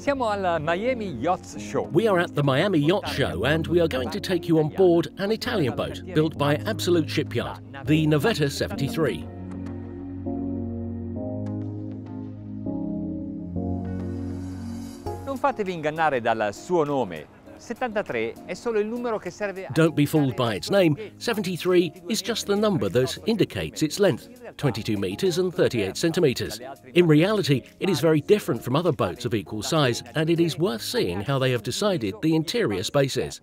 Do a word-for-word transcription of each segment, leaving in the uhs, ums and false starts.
Siamo alla Miami Yacht Show. We are at the Miami Yacht Show and we are going to take you on board an Italian boat built by Absolute Shipyard, the Navetta seventy-three. Non fatevi ingannare dal suo nome. settantatré è solo il numero che serve. Don't be fooled by its name. seventy-three is just the number that indicates its length, twenty-two meters and thirty-eight centimeters. In reality, it is very different from other boats of equal size, and it is worth seeing how they have decided the interior spaces.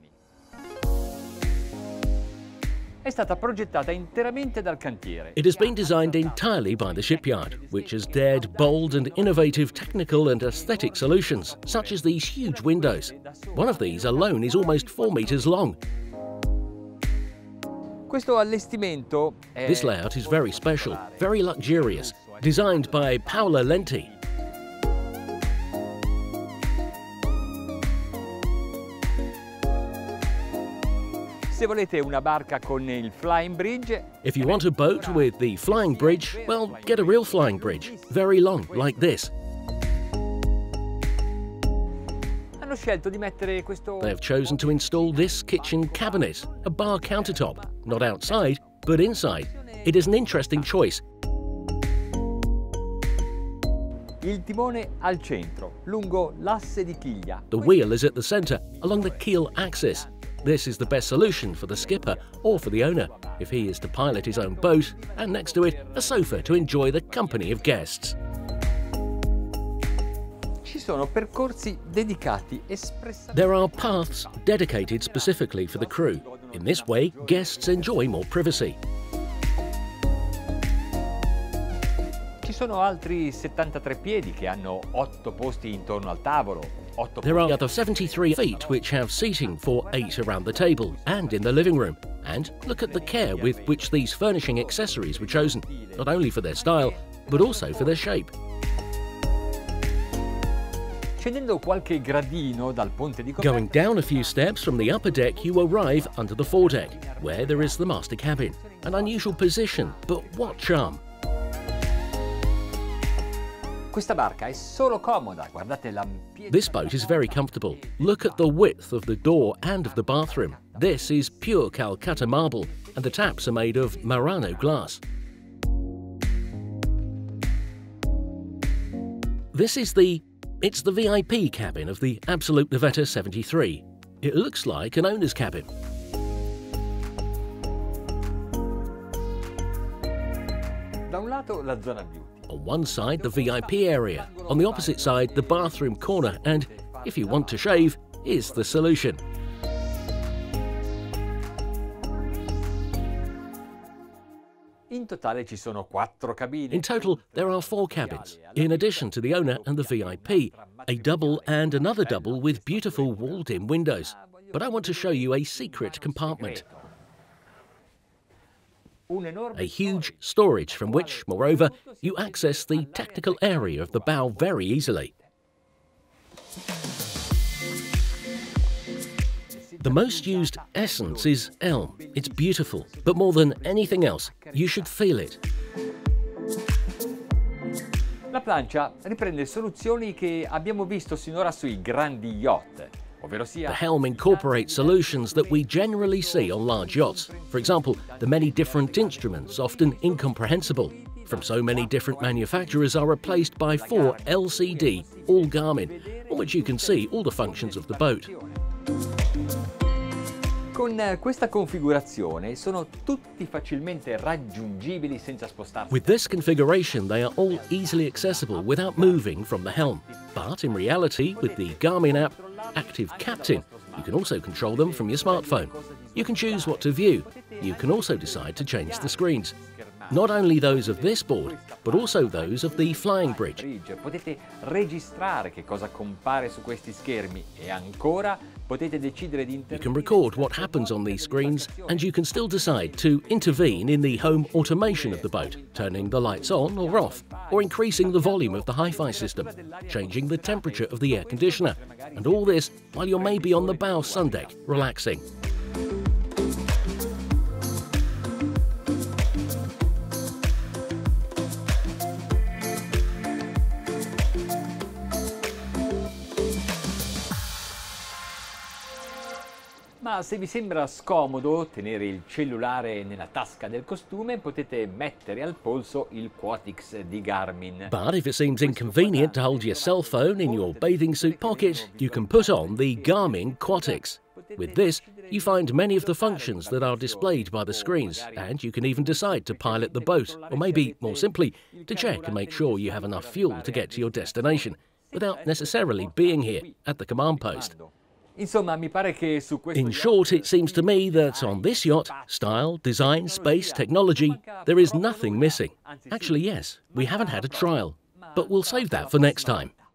È stata progettata interamente dal cantiere. It has been designed entirely by the shipyard, which has dared bold and innovative technical and aesthetic solutions, such as these huge windows. One of these alone is almost four meters long. Questo allestimento è... This layout is very special, very luxurious, designed by Paola Lenti. Se volete una barca con il flying bridge, if you want a boat with the flying bridge, well, get a real flying bridge, very long, like this. Hanno scelto di mettere questo. They have chosen to install this kitchen cabinet, a bar countertop, not outside, but inside. It is an interesting choice. Il timone al centro, lungo l'asse di chiglia. The wheel is at the center, along the keel axis. This is the best solution for the skipper or for the owner, if he is to pilot his own boat, and next to it, a sofa to enjoy the company of guests. There are paths dedicated specifically for the crew. In this way, guests enjoy more privacy. Ci sono altri settantatré piedi che hanno otto posti intorno al tavolo. There are other seventy-three feet which have seating for eight around the table and in the living room. And look at the care with which these furnishing accessories were chosen, not only for their style, but also for their shape. Going down a few steps from the upper deck, you arrive under the foredeck, where there is the master cabin. An unusual position, but what charm! Questa barca è solo comoda, guardate l'ampiezza. This boat is very comfortable. Look at the width of the door and of the bathroom. This is pure Calacatta marble, and the taps are made of Murano glass. This is the... it's the V I P cabin of the Absolute Navetta seventy-three. It looks like an owner's cabin. Da un lato la zona beauty. On one side, the V I P area. On the opposite side, the bathroom corner. And if you want to shave, is the solution. In total, there are four cabins, in addition to the owner and the V I P. A double and another double with beautiful walled-in windows. But I want to show you a secret compartment. A huge storage from which, moreover, you access the technical area of the bow very easily. The most used essence is elm. It's beautiful, but more than anything else, you should feel it. La plancia riprende soluzioni che abbiamo visto sinora sui grandi yacht. The helm incorporates solutions that we generally see on large yachts. For example, the many different instruments, often incomprehensible, from so many different manufacturers are replaced by four L C D, all Garmin, on which you can see all the functions of the boat. Con questa configurazione sono tutti facilmente raggiungibili senza spostarsi. With this configuration, they are all easily accessible without moving from the helm. But in reality, with the Garmin app, Active Captain, you can also control them from your smartphone. You can choose what to view. You can also decide to change the screens. Not only those of this board, but also those of the flying bridge. Potete registrare che cosa compare su questi schermi e ancora potete decidere di intervenire. You can record what happens on these screens and you can still decide to intervene in the home automation of the boat, turning the lights on or off, or increasing the volume of the hi-fi system, changing the temperature of the air conditioner, and all this while you're maybe on the bow sun deck, relaxing. Ma se vi sembra scomodo tenere il cellulare nella tasca del costume, potete mettere al polso il Quatix di Garmin. But if it seems inconvenient to hold your cell phone in your bathing suit pocket, you can put on the Garmin Quatix. With this, you find many of the functions that are displayed by the screens, and you can even decide to pilot the boat, or maybe, more simply, to check and make sure you have enough fuel to get to your destination, without necessarily being here at the command post. In short, it seems to me that on this yacht, style, design, space, technology, there is nothing missing. Actually, yes, we haven't had a trial, but we'll save that for next time.